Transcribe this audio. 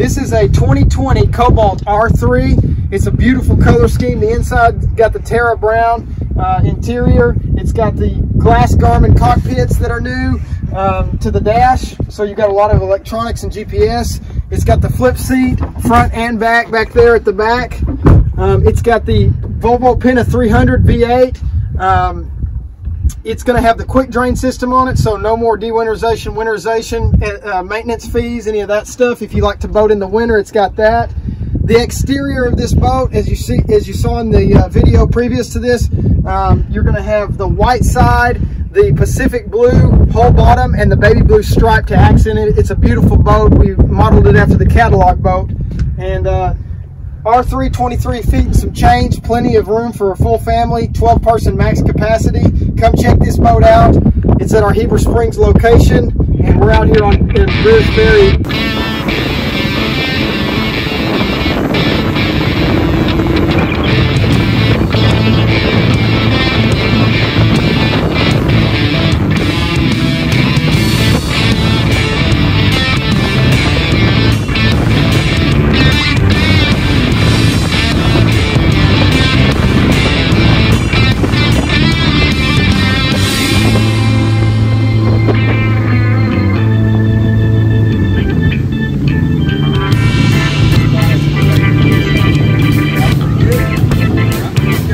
This is a 2020 Cobalt R3. It's a beautiful color scheme. The inside got the Terra Brown interior. It's got the glass Garmin cockpits that are new to the dash. So you've got a lot of electronics and GPS. It's got the flip seat, front and back, back there at the back. It's got the Volvo Penta 300 V8. It's going to have the quick drain system on it, so no more dewinterization, winterization, maintenance fees, any of that stuff. If you like to boat in the winter, it's got that. The exterior of this boat, as you saw in the video previous to this, you're going to have the white side, the Pacific blue hull bottom, and the baby blue stripe to accent it. It's a beautiful boat. We modeled it after the catalog boat, and R3, 23 feet and some change, plenty of room for a full family, 12 person max capacity. Come check this boat out. It's at our Heber Springs location, and we're out here in Pierce Berry.